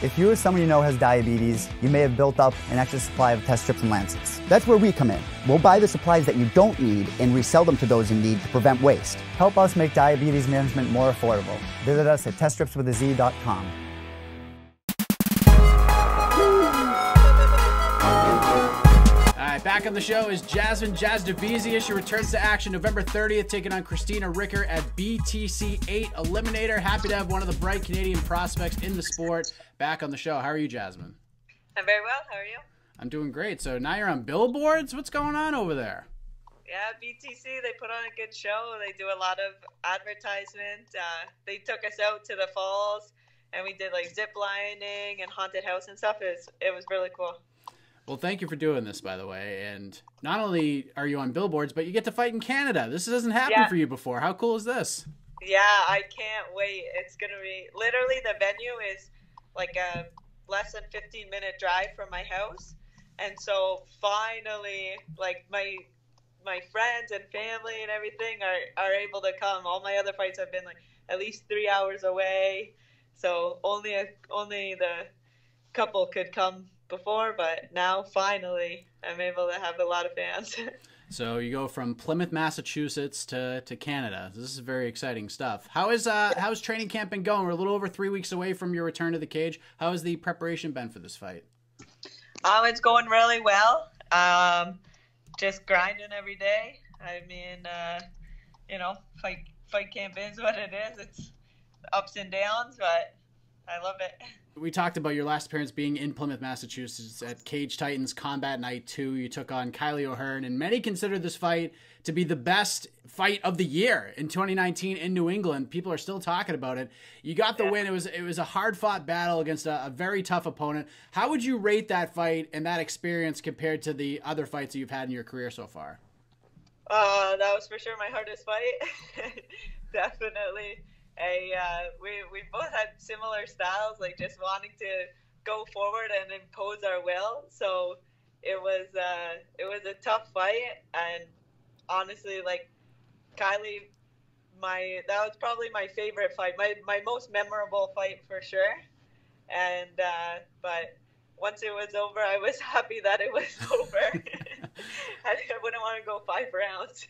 If you or someone you know has diabetes, you may have built up an extra supply of test strips and lancets. That's where we come in. We'll buy the supplies that you don't need and resell them to those in need to prevent waste. Help us make diabetes management more affordable. Visit us at teststripswithaz.com. Back on the show is Jasmine Jasudavicius. She returns to action November 30th, taking on Christina Ricker at BTC 8 Eliminator. Happy to have one of the bright Canadian prospects in the sport back on the show. How are you, Jasmine? I'm very well. How are you? I'm doing great. So now you're on billboards. What's going on over there? Yeah, BTC, they put on a good show. They do a lot of advertisement. They took us out to the falls, and we did like zip lining and haunted house and stuff. It was really cool. Well, thank you for doing this, by the way. And not only are you on billboards, but you get to fight in Canada. This hasn't happened for you before. How cool is this? Yeah, I can't wait. It's going to be literally the venue is like a less than 15-minute drive from my house. And so finally, like my friends and family and everything are able to come. All my other fights have been like at least 3 hours away. So only the couple could come before, but now finally I'm able to have a lot of fans. So you go from Plymouth, Massachusetts to Canada. This is very exciting stuff. How's training camp been going? We're a little over 3 weeks away from your return to the cage. How has the preparation been for this fight? Oh, it's going really well. Just grinding every day. I mean, you know, fight camp is what it is. It's ups and downs, but I love it. We talked about your last appearance being in Plymouth, Massachusetts at Cage Titans Combat Night 2. You took on Kylie O'Hearn, and many consider this fight to be the best fight of the year in 2019 in New England. People are still talking about it. You got the win. It was a hard-fought battle against a very tough opponent. How would you rate that fight and that experience compared to the other fights that you've had in your career so far? That was for sure my hardest fight. Definitely. We both had similar styles, like just wanting to go forward and impose our will. So it was a tough fight, and honestly, like Kylie, that was probably my favorite fight, my most memorable fight for sure. And but once it was over, I was happy that it was over. I wouldn't want to go 5 rounds.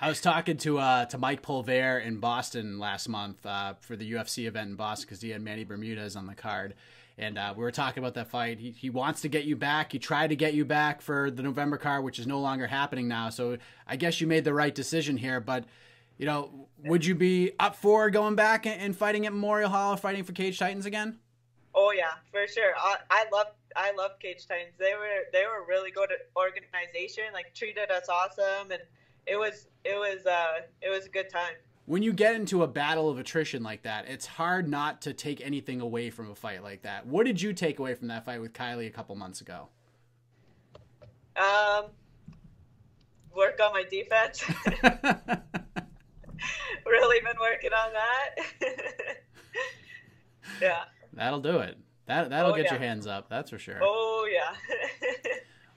I was talking to Mike Pulver in Boston last month for the UFC event in Boston, because he had Manny Bermudez on the card. And we were talking about that fight. He wants to get you back. He tried to get you back for the November card, which is no longer happening now. So I guess you made the right decision here. But, you know, would you be up for going back and fighting at Memorial Hall, fighting for Cage Titans again? Oh, yeah, for sure. I love Cage Titans. They were a really good organization, like treated us awesome, and It was a good time. When you get into a battle of attrition like that, it's hard not to take anything away from a fight like that. What did you take away from that fight with Kylie a couple months ago? Work on my defense. Really been working on that. Yeah. That'll do it. That'll get your hands up. That's for sure. Oh yeah.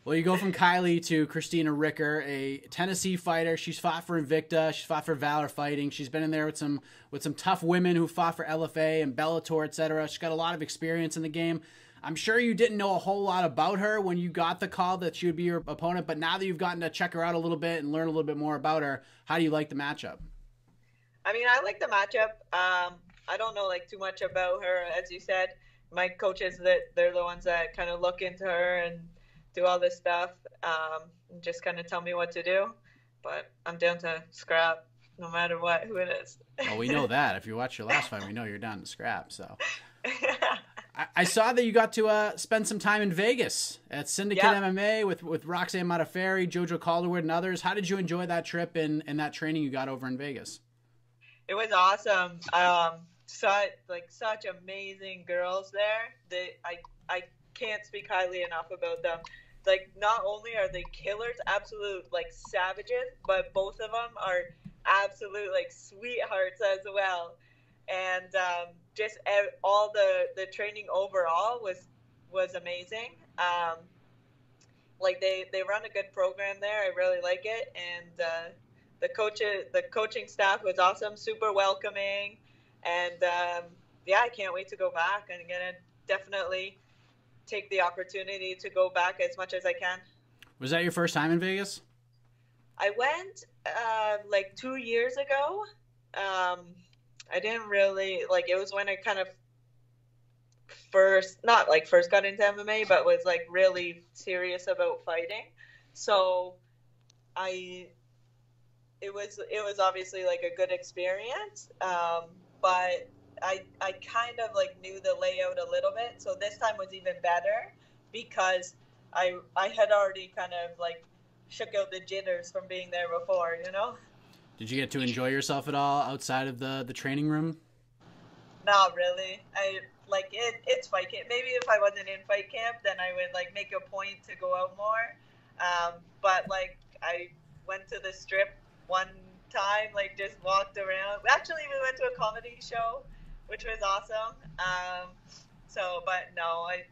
Well, you go from Kylie to Christina Ricker, a Tennessee fighter. She's fought for Invicta. She's fought for Valor Fighting. She's been in there with some tough women who fought for LFA and Bellator, etc. She's got a lot of experience in the game. I'm sure you didn't know a whole lot about her when you got the call that she would be your opponent, but now that you've gotten to check her out a little bit and learn a little bit more about her, how do you like the matchup? I mean, I like the matchup. I don't know like too much about her, as you said. My coaches, they're the ones that kind of look into her and do all this stuff, just kind of tell me what to do. But I'm down to scrap no matter what, who it is. Well, we know that. If you watch your last fight, we know you're down to scrap. So I saw that you got to spend some time in Vegas at Syndicate MMA with Roxanne Modafferi, JoJo Calderwood, and others. How did you enjoy that trip and that training you got over in Vegas? It was awesome. Such amazing girls there. I can't speak highly enough about them. Like, not only are they killers, absolute like savages, but both of them are absolute like sweethearts as well. And just all the training overall was amazing. Like they run a good program there. I really like it. And the coaching staff was awesome, super welcoming. And yeah, I can't wait to go back and get definitely take the opportunity to go back as much as I can. Was that your first time in Vegas? I went like 2 years ago. I didn't really like, it was when I kind of first got into MMA, but was like really serious about fighting. So it was obviously like a good experience. But I kind of like knew the layout a little bit. So this time was even better because I had already kind of like shook out the jitters from being there before, you know? Did you get to enjoy yourself at all outside of the training room? Not really. It's fight camp. Maybe if I wasn't in fight camp, then I would like make a point to go out more. But like I went to the strip one time, like just walked around. Actually, we went to a comedy show, which was awesome. But no, I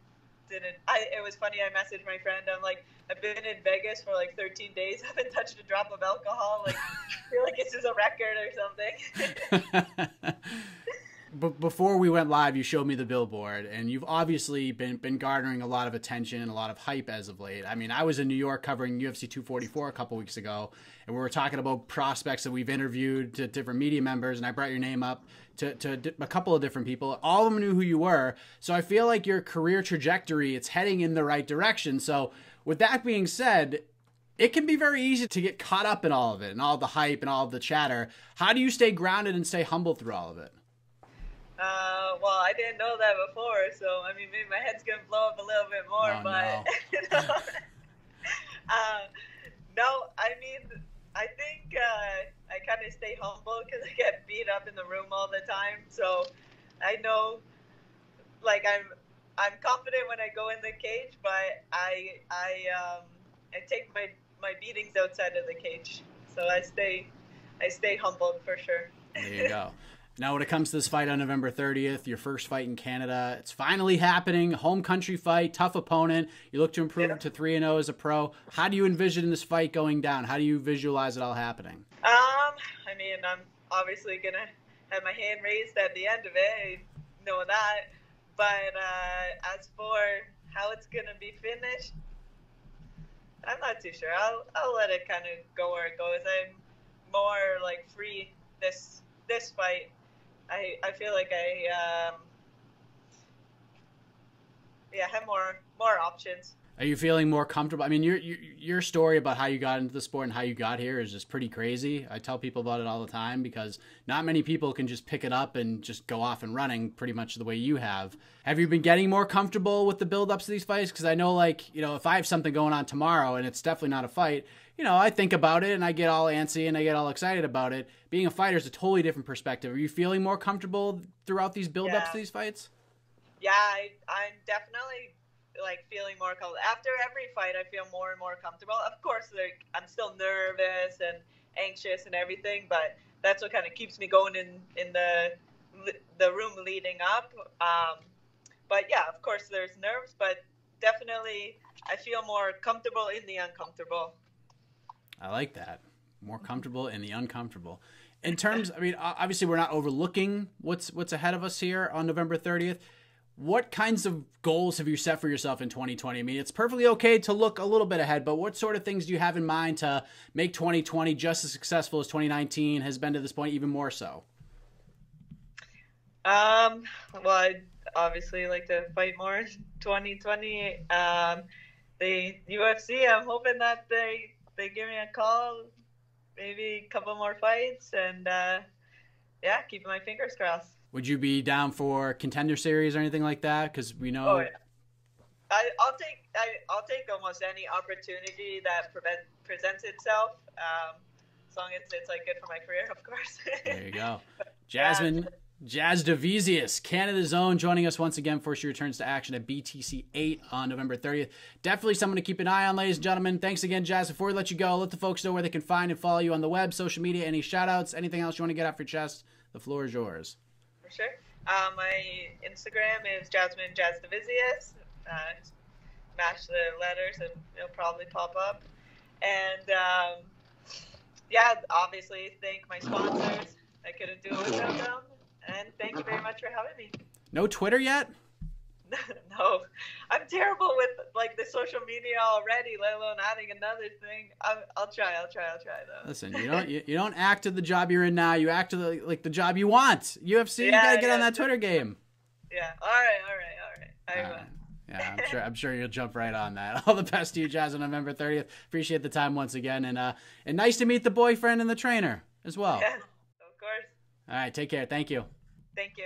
didn't. It was funny. I messaged my friend. I'm like, I've been in Vegas for like 13 days. I haven't touched a drop of alcohol. Like, I feel like this is a record or something. But before we went live, you showed me the billboard, and you've obviously been garnering a lot of attention and a lot of hype as of late. I mean, I was in New York covering UFC 244 a couple weeks ago, and we were talking about prospects that we've interviewed to different media members, and I brought your name up to a couple of different people. All of them knew who you were, so I feel like your career trajectory, it's heading in the right direction. So with that being said, it can be very easy to get caught up in all of it and all the hype and all the chatter. How do you stay grounded and stay humble through all of it? Well, I didn't know that before, so I mean, maybe my head's gonna blow up a little bit more. Oh, but no. No, I mean, I think I kind of stay humble because I get beat up in the room all the time. So I know, like, I'm confident when I go in the cage, but I take my beatings outside of the cage. So I stay humbled for sure. There you go. Now, when it comes to this fight on November 30th, your first fight in Canada, it's finally happening. Home country fight, tough opponent. You look to improve to 3-0 as a pro. How do you envision this fight going down? How do you visualize it all happening? I mean, I'm obviously going to have my hand raised at the end of it. I know that. But as for how it's going to be finished, I'm not too sure. I'll let it kind of go where it goes. I'm more like free this fight. I feel like I have more options. Are you feeling more comfortable? I mean, your story about how you got into the sport and how you got here is just pretty crazy. I tell people about it all the time because not many people can just pick it up and just go off and running pretty much the way you have. Have you been getting more comfortable with the build-ups of these fights? Because I know, like, you know, if I have something going on tomorrow and it's definitely not a fight, you know, I think about it and I get all antsy and I get all excited about it. Being a fighter is a totally different perspective. Are you feeling more comfortable throughout these build-ups to these fights? Yeah, I'm definitely like feeling more comfortable. After every fight, I feel more and more comfortable. Of course, like, I'm still nervous and anxious and everything, but that's what kind of keeps me going in the room leading up. But yeah, of course there's nerves, but definitely I feel more comfortable in the uncomfortable. I like that. More comfortable in the uncomfortable. In terms, I mean, obviously we're not overlooking what's ahead of us here on November 30th. What kinds of goals have you set for yourself in 2020? I mean, it's perfectly okay to look a little bit ahead, but what sort of things do you have in mind to make 2020 just as successful as 2019 has been to this point, even more so? Well, I'd obviously like to fight more in 2020. The UFC, I'm hoping that they give me a call, maybe a couple more fights, and yeah, keeping my fingers crossed. Would you be down for Contender Series or anything like that? Because we know, oh, yeah. I'll take almost any opportunity that presents itself, as long as it's like good for my career, of course. There you go, Jasmine. Yeah. Jasudavicius, Canada's own, joining us once again before she returns to action at BTC 8 on November 30th. Definitely someone to keep an eye on, ladies and gentlemen. Thanks again, Jazz. Before we let you go, let the folks know where they can find and follow you on the web, social media, any shout-outs, anything else you want to get off your chest. The floor is yours. For sure. My Instagram is Jasmine Jasudavicius. Mash the letters and it'll probably pop up. And, yeah, obviously thank my sponsors. I couldn't do it without them. And thank you very much for having me. No Twitter yet? No, I'm terrible with like the social media already, let alone adding another thing. I'll try though. Listen, you don't act to the job you're in now. You act to the, like, the job you want. UFC, you gotta get on that Twitter game. Yeah. All right. Yeah, I'm sure you'll jump right on that. All the best to you, Jazz, on November 30th. Appreciate the time once again, and nice to meet the boyfriend and the trainer as well. Yeah, of course. All right, take care. Thank you. Thank you.